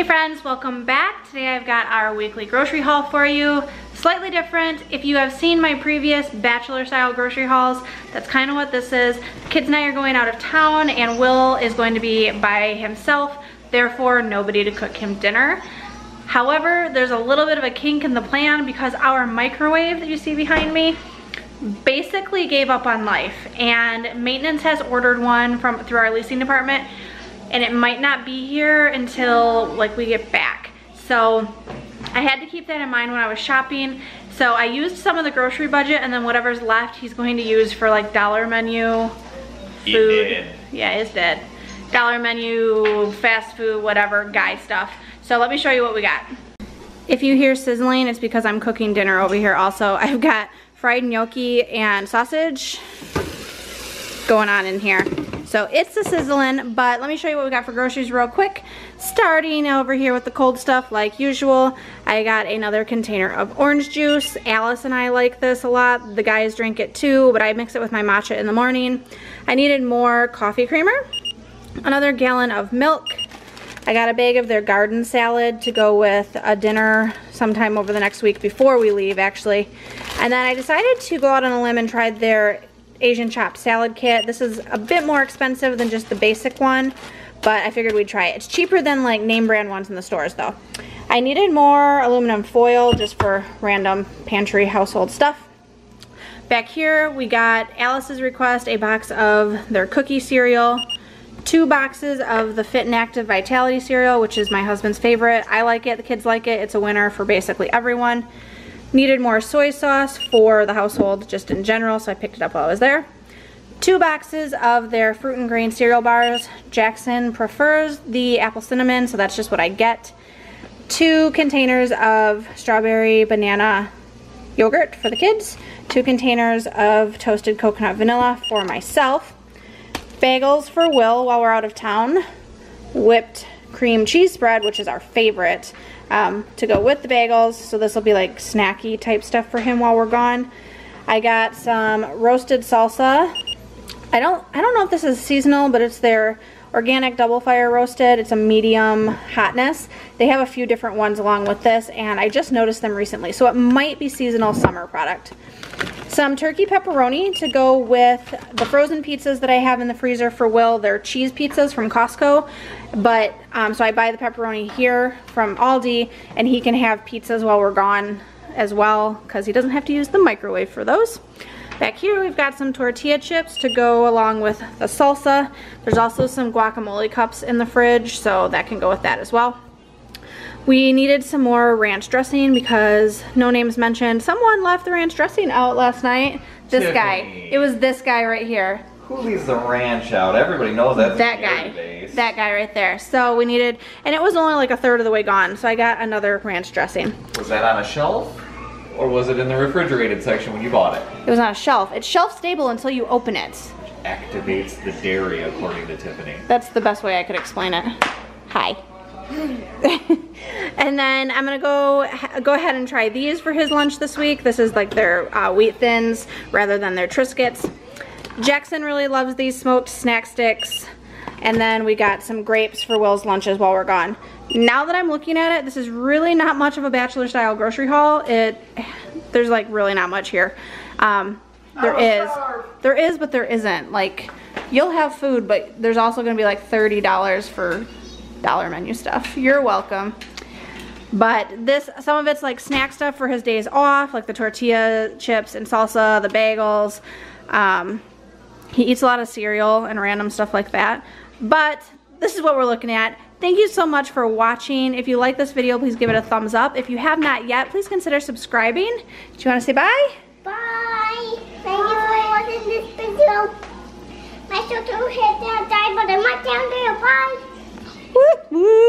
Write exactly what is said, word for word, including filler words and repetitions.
Hey friends, welcome back. Today I've got our weekly grocery haul for you. Slightly different. If you have seen my previous bachelor style grocery hauls, that's kind of what this is. The kids and I are going out of town and Will is going to be by himself, therefore nobody to cook him dinner. However, there's a little bit of a kink in the plan because our microwave that you see behind me basically gave up on life, and maintenance has ordered one from through our leasing department, and it might not be here until like we get back. So I had to keep that in mind when I was shopping. So I used some of the grocery budget, and then whatever's left he's going to use for like dollar menu food. Dead. Yeah, it's dead. Dollar menu, fast food, whatever, guy stuff. So let me show you what we got. If you hear sizzling, it's because I'm cooking dinner over here also. I've got fried gnocchi and sausage going on in here. So it's the sizzling, but let me show you what we got for groceries real quick. Starting over here with the cold stuff like usual. I got another container of orange juice. Alice and I like this a lot. The guys drink it too, but I mix it with my matcha in the morning. I needed more coffee creamer. Another gallon of milk. I got a bag of their garden salad to go with a dinner sometime over the next week before we leave, actually. And then I decided to go out on a limb and try their Asian chopped salad kit. This is a bit more expensive than just the basic one, but I figured we'd try it. It's cheaper than like name brand ones in the stores though. I needed more aluminum foil just for random pantry household stuff. Back here we got Alice's request, a box of their cookie cereal. Two boxes of the Fit and Active Vitality cereal, which is my husband's favorite. I like it, the kids like it. It's a winner for basically everyone. Needed more soy sauce for the household just in general, so I picked it up while I was there. Two boxes of their fruit and grain cereal bars. Jackson prefers the apple cinnamon, so that's just what I get. Two containers of strawberry banana yogurt for the kids. Two containers of toasted coconut vanilla for myself. Bagels for Will while we're out of town. Whipped cream cheese spread, which is our favorite, um, to go with the bagels. So this will be like snacky type stuff for him while we're gone. I got some roasted salsa. I don't, I don't know if this is seasonal, but it's their organic double fire roasted. It's a medium hotness. They have a few different ones along with this, and I just noticed them recently. So it might be seasonal summer product. Some turkey pepperoni to go with the frozen pizzas that I have in the freezer for Will. They're cheese pizzas from Costco, but um, so I buy the pepperoni here from ALDI, and he can have pizzas while we're gone as well because he doesn't have to use the microwave for those. Back here we've got some tortilla chips to go along with the salsa. There's also some guacamole cups in the fridge, so that can go with that as well. We needed some more ranch dressing because no names mentioned. Someone left the ranch dressing out last night. This Tiffanie. Guy. It was this guy right here. Who leaves the ranch out? Everybody knows that. That guy. Base. That guy right there. So we needed, and it was only like a third of the way gone. So I got another ranch dressing. Was that on a shelf? Or was it in the refrigerated section when you bought it? It was on a shelf. It's shelf stable until you open it. Which activates the dairy, according to Tiffanie. That's the best way I could explain it. Hi. And then I'm gonna go go ahead and try these for his lunch this week. This is like their uh, wheat thins rather than their Triscuits. Jackson really loves these smoked snack sticks. And then we got some grapes for Will's lunches while we're gone. Now that I'm looking at it, this is really not much of a bachelor style grocery haul. It there's like really not much here. Um, there is, there is, but there isn't. Like you'll have food, but there's also gonna be like thirty dollars for dollar menu stuff. You're welcome. But this, some of it's like snack stuff for his days off, like the tortilla chips and salsa, the bagels. Um, he eats a lot of cereal and random stuff like that. But this is what we're looking at. Thank you so much for watching. If you like this video, please give it a thumbs up. If you have not yet, please consider subscribing. Do you want to say bye? Bye. Thank bye. you for watching this video. My sister hit that die, but I'm not down there. Bye. Woo!